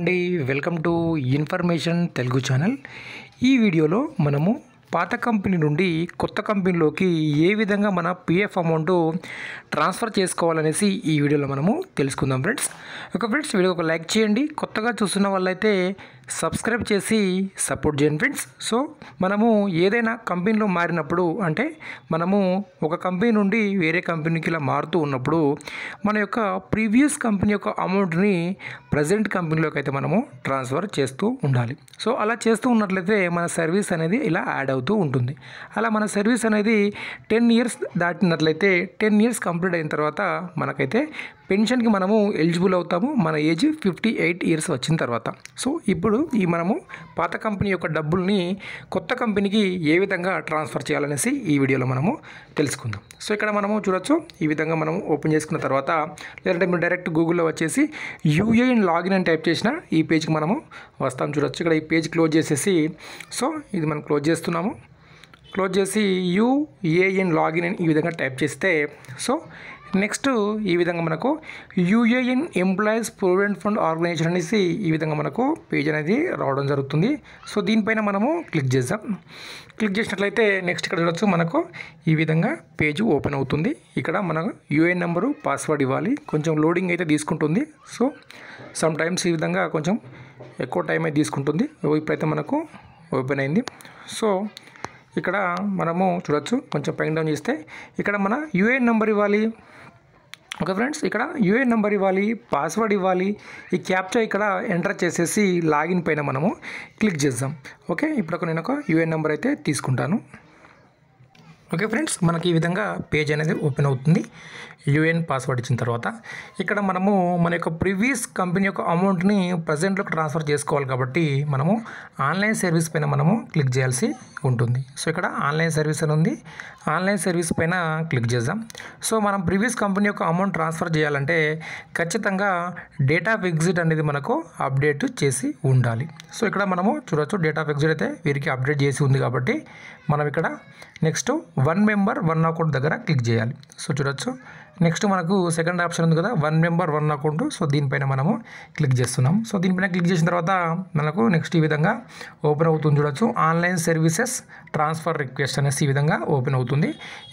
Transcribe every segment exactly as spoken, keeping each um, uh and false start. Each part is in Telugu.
అండి welcome to information Telugu channel. ఈ వీడియోలో మనము పాత కంపెనీ నుండి కొత్త కంపెనీలోకి ఏ విధంగా మన పిఎఫ్ అమౌంట్ ట్రాన్స్ఫర్ చేసుకోవాలనేసి ఈ వీడియోలో మనము తెలుసుకుందాం ఫ్రెండ్స్। ఓకే ఫ్రెండ్స్, వీడియో ఒక లైక్ చేయండి, కొత్తగా చూస్తున్న వాళ్ళైతే సబ్స్క్రైబ్ చేసి సపోర్ట్ చేయండి ఫ్రెండ్స్। సో మనము ఏదైనా కంపెనీలో మారినప్పుడు అంటే మనము ఒక కంపెనీ నుండి వేరే కంపెనీకి ఇలా మారుతూ ఉన్నప్పుడు మన యొక్క ప్రీవియస్ కంపెనీ యొక్క అమౌంట్ని ప్రజెంట్ కంపెనీలోకి అయితే మనము ట్రాన్స్ఫర్ చేస్తూ ఉండాలి। సో అలా చేస్తూ ఉన్నట్లయితే మన సర్వీస్ అనేది ఇలా యాడ్ అవుతూ ఉంటుంది। అలా మన సర్వీస్ అనేది టెన్ ఇయర్స్ దాటినట్లయితే టెన్ ఇయర్స్ కంప్లీట్ అయిన తర్వాత మనకైతే పెన్షన్కి మనము ఎలిజిబుల్ అవుతాము, మన ఏజ్ ఫిఫ్టీ ఎయిట్ ఇయర్స్ వచ్చిన తర్వాత। సో ఇప్పుడు ఈ మనము పాత కంపెనీ యొక్క డబ్బుల్ని కొత్త కంపెనీకి ఏ విధంగా ట్రాన్స్ఫర్ చేయాలనేసి ఈ వీడియోలో మనము తెలుసుకుందాం। సో ఇక్కడ మనము చూడొచ్చు, ఈ విధంగా మనం ఓపెన్ చేసుకున్న తర్వాత లేదంటే మీరు డైరెక్ట్ గూగుల్లో వచ్చేసి యూఏఎన్ లాగిన్ అని టైప్ చేసిన ఈ పేజ్కి మనము వస్తాం చూడొచ్చు। ఇక్కడ ఈ పేజ్ క్లోజ్ చేసేసి, సో ఇది మనం క్లోజ్ చేస్తున్నాము, క్లోజ్ చేసి యూఏఎన్ లాగిన్ అని ఈ విధంగా టైప్ చేస్తే, సో నెక్స్ట్ ఈ విధంగా మనకు UAN employees provident fund organisation అనేసి ఈ విధంగా మనకు పేజ్ అనేది రావడం జరుగుతుంది। సో దీనిపైన మనము క్లిక్ చేద్దాం, క్లిక్ చేసినట్లయితే నెక్స్ట్ ఇక్కడ చూడవచ్చు మనకు ఈ విధంగా పేజ్ ఓపెన్ అవుతుంది। ఇక్కడ మనకు యూఏఎన్ నెంబరు, పాస్వర్డ్ ఇవ్వాలి, కొంచెం లోడింగ్ అయితే తీసుకుంటుంది। సో సమ్ టైమ్స్ ఈ విధంగా కొంచెం ఎక్కువ టైం అయితే తీసుకుంటుంది। ఇప్పుడైతే మనకు ఓపెన్ అయింది। సో ఇక్కడ మనము చూడొచ్చు, కొంచెం పైన డౌన్ చేస్తే ఇక్కడ మన యూఏఎన్ నెంబర్ ఇవ్వాలి। ఓకే ఫ్రెండ్స్, ఇక్కడ యూఏఎన్ నెంబర్ ఇవ్వాలి, పాస్వర్డ్ ఇవ్వాలి, ఈ క్యాప్చా ఇక్కడ ఎంటర్ చేసేసి లాగిన్ పైన మనము క్లిక్ చేద్దాం। ఓకే, ఇప్పుడు నేను ఒక యూఏఎన్ నెంబర్ అయితే తీసుకుంటాను। ఓకే ఫ్రెండ్స్, మనకి ఈ విధంగా పేజ్ అనేది ఓపెన్ అవుతుంది। యూఏఎన్ పాస్వర్డ్ ఇచ్చిన తర్వాత ఇక్కడ మనము మన యొక్క ప్రీవియస్ కంపెనీ యొక్క అమౌంట్ని ప్రజెంట్లోకి ట్రాన్స్ఫర్ చేసుకోవాలి కాబట్టి మనము ఆన్లైన్ సర్వీస్ పైన మనము క్లిక్ చేయాల్సి ఉంటుంది। సో ఇక్కడ ఆన్లైన్ సర్వీస్ అని ఉంది, ఆన్లైన్ సర్వీస్ పైన క్లిక్ చేద్దాం। సో మనం ప్రీవియస్ కంపెనీ యొక్క అమౌంట్ ట్రాన్స్ఫర్ చేయాలంటే ఖచ్చితంగా డేట్ ఆఫ్ ఎగ్జిట్ అనేది మనకు అప్డేట్ చేసి ఉండాలి। సో ఇక్కడ మనము చూడవచ్చు డేట్ ఆఫ్ ఎగ్జిట్ అయితే వీరికి అప్డేట్ చేసి ఉంది కాబట్టి మనం ఇక్కడ next one member one account దగ్గర క్లిక్ చేయాలి। సో చూడొచ్చు నెక్స్ట్ మనకు సెకండ్ ఆప్షన్ ఉంది కదా, one member one account, so దీనిపైన మనము క్లిక్ చేస్తున్నాం। సో దీనిపైన క్లిక్ చేసిన తర్వాత మనకు నెక్స్ట్ ఈ విధంగా ఓపెన్ అవుతుంది చూడొచ్చు, ఆన్లైన్ సర్వీసెస్ ట్రాన్స్ఫర్ రిక్వెస్ట్ అనేసి ఈ విధంగా ఓపెన్ అవుతుంది।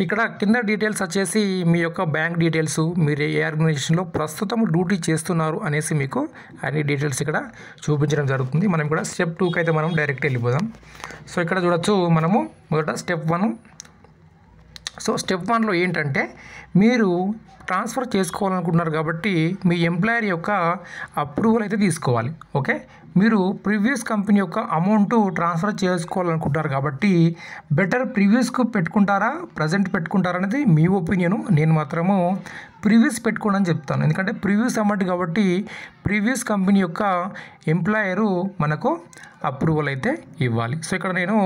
ఇక్కడ కింద డీటెయిల్స్ వచ్చేసి మీ యొక్క బ్యాంక్ డీటెయిల్స్, మీరు ఏ ఆర్గనైజేషన్లో ప్రస్తుతం డ్యూటీ చేస్తున్నారు అనేసి మీకు అన్ని డీటెయిల్స్ ఇక్కడ చూపించడం జరుగుతుంది। మనం ఇక్కడ స్టెప్ టూకి అయితే మనం డైరెక్ట్ వెళ్ళిపోదాం। సో ఇక్కడ చూడొచ్చు మనము మొదట స్టెప్ వన్, సో స్టెప్ వన్లో ఏంటంటే మీరు ట్రాన్స్ఫర్ చేసుకోవాలనుకుంటున్నారు కాబట్టి మీ ఎంప్లాయర్ యొక్క అప్రూవల్ అయితే తీసుకోవాలి। ఓకే, మీరు ప్రీవియస్ కంపెనీ యొక్క అమౌంట్ ట్రాన్స్ఫర్ చేసుకోవాలనుకుంటున్నారు కాబట్టి బెటర్ ప్రీవియస్కు పెట్టుకుంటారా ప్రజెంట్ పెట్టుకుంటారా అనేది మీ ఒపీనియను। నేను మాత్రము ప్రీవియస్ పెట్టుకోండి అని చెప్తాను, ఎందుకంటే ప్రీవియస్ అమౌంట్ కాబట్టి ప్రీవియస్ కంపెనీ యొక్క ఎంప్లాయరు మనకు అప్రూవల్ అయితే ఇవ్వాలి। సో ఇక్కడ నేను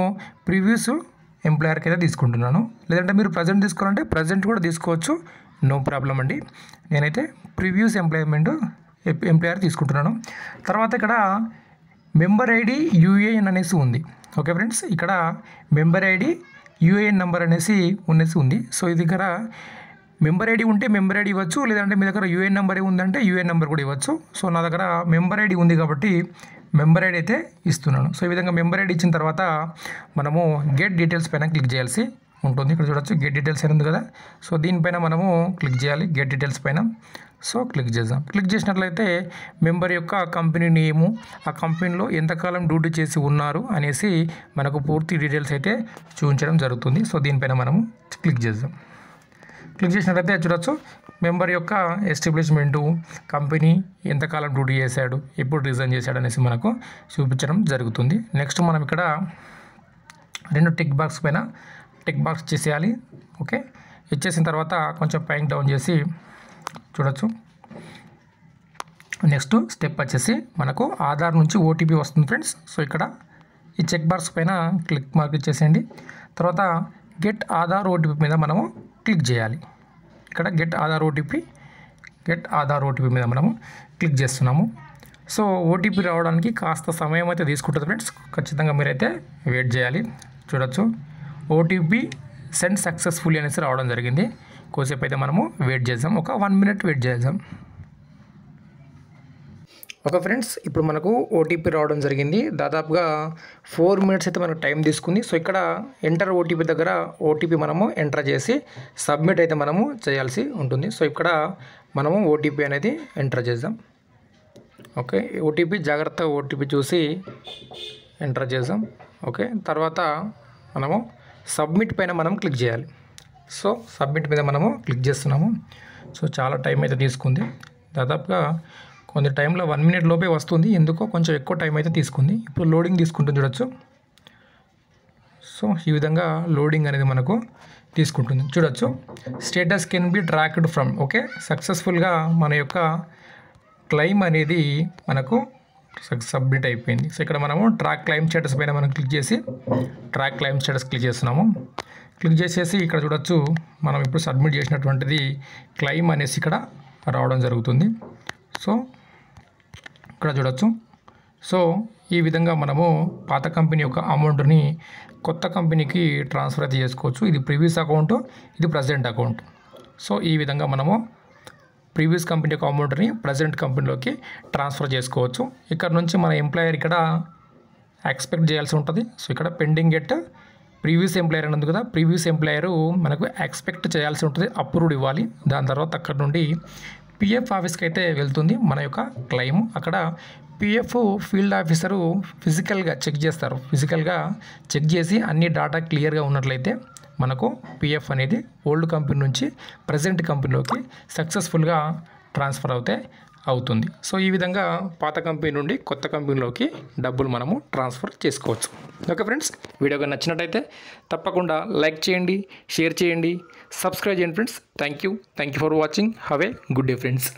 ప్రీవియస్ ఎంప్లాయర్కి అయితే తీసుకుంటున్నాను, లేదంటే మీరు ప్రజెంట్ తీసుకోవాలంటే ప్రజెంట్ కూడా తీసుకోవచ్చు, నో ప్రాబ్లం అండి। నేనైతే ప్రీవియస్ ఎంప్లాయ్మెంట్ ఎంప్లాయర్ తీసుకుంటున్నాను। తర్వాత ఇక్కడ మెంబర్ ఐడి యూఏఎన్ అనేసి ఉంది। ఓకే ఫ్రెండ్స్, ఇక్కడ మెంబర్ ఐడి యూఏఎన్ నెంబర్ అనేసి ఉన్నసి ఉంది। సో ఇది ఇక్కడ మెంబర్ ఐడి ఉంటే మెంబర్ ఐడి ఇవ్వచ్చు, లేదంటే మీ దగ్గర యూఏఎన్ నెంబర్ ఉందంటే యూఏఎన్ నెంబర్ కూడా ఇవ్వచ్చు। సో నా దగ్గర మెంబర్ ఐడి ఉంది కాబట్టి మెంబర్ ఐడి అయితే ఇస్తున్నాను। సో ఈ విధంగా మెంబర్ ఐడి ఇచ్చిన తర్వాత మనము గెట్ డీటెయిల్స్ పైన క్లిక్ చేయాల్సి ఉంటుంది। ఇక్కడ చూడొచ్చు గెట్ డీటెయిల్స్ అని ఉంది కదా, సో దీనిపైన మనము క్లిక్ చేయాలి, గెట్ డీటెయిల్స్ పైన। సో క్లిక్ చేద్దాం, క్లిక్ చేసినట్లయితే మెంబర్ యొక్క కంపెనీ నేము, ఆ కంపెనీలో ఎంతకాలం డ్యూటీ చేసి ఉన్నారు అనేసి మనకు పూర్తి డీటెయిల్స్ అయితే చూపించడం జరుగుతుంది। సో దీనిపైన మనము క్లిక్ చేద్దాం, క్లిక్ చేసినట్లయితే చూడొచ్చు మెంబర్ యొక్క ఎస్టాబ్లిష్మెంటు, కంపెనీ ఎంతకాలం డ్యూటీ చేశాడు, ఎప్పుడు రిజైన్ చేశాడు అనేసి మనకు చూపించడం జరుగుతుంది। నెక్స్ట్ మనం ఇక్కడ రెండు టిక్ బాక్స్ పైన టిక్ బాక్స్ చేసేయాలి। ఓకే, ఇచ్చేసిన తర్వాత కొంచెం పైన డౌన్ చేసి చూడొచ్చు నెక్స్ట్ స్టెప్ వచ్చేసి మనకు ఆధార్ నుంచి ఓటీపీ వస్తుంది ఫ్రెండ్స్। సో ఇక్కడ ఈ చెక్ బాక్స్ పైన క్లిక్ మార్క్ ఇచ్చేసేయండి, తర్వాత గెట్ ఆధార్ ఓటీపీ మీద మనము క్లిక్ చేయాలి। ఇక్కడ get Aadhaar OTP get Aadhaar OTP మీద మనము క్లిక్ చేస్తున్నాము। సో ఓటీపీ రావడానికి కాస్త సమయం అయితే తీసుకుంటుంది ఫ్రెండ్స్, ఖచ్చితంగా మీరైతే వెయిట్ చేయాలి। చూడొచ్చు ఓటీపీ సెండ్ సక్సెస్ఫుల్లీ అనేసి రావడం జరిగింది। కోసేపు అయితే మనము వెయిట్ చేద్దాం, ఒక వన్ మినిట్ వెయిట్ చేద్దాం। ఓకే ఫ్రెండ్స్, ఇప్పుడు మనకు ఓటీపీ రావడం జరిగింది. దాదాపుగా ఫోర్ మినిట్స్ అయితే మనకు టైం తీసుకుంది. సో ఇక్కడ ఎంటర్ ఓటీపీ దగ్గర ఓటీపీ మనము ఎంటర్ చేసి సబ్మిట్ అయితే మనము చేయాల్సి ఉంటుంది. సో ఇక్కడ మనము ఓటీపీ అనేది ఎంటర్ చేద్దాం. ఓకే, ఓటీపీ జాగ్రత్త ఓటీపీ చూసి ఎంటర్ చేద్దాం. ఓకే, తర్వాత మనము సబ్మిట్ పైన మనం క్లిక్ చేయాలి. సో సబ్మిట్ మీద మనము క్లిక్ చేస్తున్నాము. సో చాలా టైం అయితే తీసుకుంది. దాదాపుగా కొంత టైంలో వన్ మినిట్ లోపే వస్తుంది. ఎందుకో కొంచెం ఎక్కువ టైం అయితే తీసుకుంది. ఇప్పుడు లోడింగ్ తీసుకుంటుంది చూడొచ్చు. సో ఈ విధంగా లోడింగ్ అనేది మనకు తీసుకుంటుంది చూడొచ్చు. Status can be tracked from. Okay, సక్సెస్ఫుల్గా మన యొక్క క్లెయిమ్ అనేది మనకు సబ్మిట్ అయిపోయింది. సో ఇక్కడ మనము ట్రాక్ క్లెయిమ్ స్టేటస్ పైన మనం క్లిక్ చేసి ట్రాక్ క్లెయిమ్ స్టేటస్ క్లిక్ చేస్తున్నాము. క్లిక్ చేసేసి ఇక్కడ చూడొచ్చు మనం ఇప్పుడు సబ్మిట్ చేసినటువంటిది క్లెయిమ్ అనేసి ఇక్కడ రావడం జరుగుతుంది. సో ఇక్కడ చూడొచ్చు. సో ఈ విధంగా మనము పాత కంపెనీ యొక్క అమౌంట్ని కొత్త కంపెనీకి ట్రాన్స్ఫర్ అయితే చేసుకోవచ్చు. ఇది ప్రీవియస్ అకౌంట్, ఇది ప్రజెంట్ అకౌంట్. సో ఈ విధంగా మనము ప్రీవియస్ కంపెనీ యొక్క అమౌంట్ని ప్రజెంట్ కంపెనీలోకి ట్రాన్స్ఫర్ చేసుకోవచ్చు. ఇక్కడ నుంచి మన ఎంప్లాయర్ ఇక్కడ ఎక్స్పెక్ట్ చేయాల్సి ఉంటుంది. సో ఇక్కడ పెండింగ్ ఎట్ ప్రీవియస్ ఎంప్లాయర్ అని ఉంది కదా, ప్రీవియస్ ఎంప్లాయరు మనకు ఎక్స్పెక్ట్ చేయాల్సి ఉంటుంది, అప్రూవ్డ్ ఇవ్వాలి. దాని తర్వాత అక్కడ నుండి పిఎఫ్ ఆఫీస్కి అయితే వెళ్తుంది మన యొక్క క్లెయిమ్. అక్కడ పిఎఫ్ ఫీల్డ్ ఆఫీసరు ఫిజికల్గా చెక్ చేస్తారు. ఫిజికల్గా చెక్ చేసి అన్ని డాటా క్లియర్గా ఉన్నట్లయితే మనకు పిఎఫ్ అనేది ఓల్డ్ కంపెనీ నుంచి ప్రజెంట్ కంపెనీలోకి సక్సెస్ఫుల్గా ట్రాన్స్ఫర్ అవుతే అవుతుంది. సో ఈ విధంగా పాత కంపెనీ నుండి కొత్త కంపెనీలోకి డబ్బులు మనము ట్రాన్స్ఫర్ చేసుకోవచ్చు. ఓకే ఫ్రెండ్స్, వీడియోగా నచ్చినట్టయితే తప్పకుండా లైక్ చేయండి, షేర్ చేయండి, సబ్స్క్రైబ్ చేయండి friends. Thank you thank you for watching. Have a good day friends.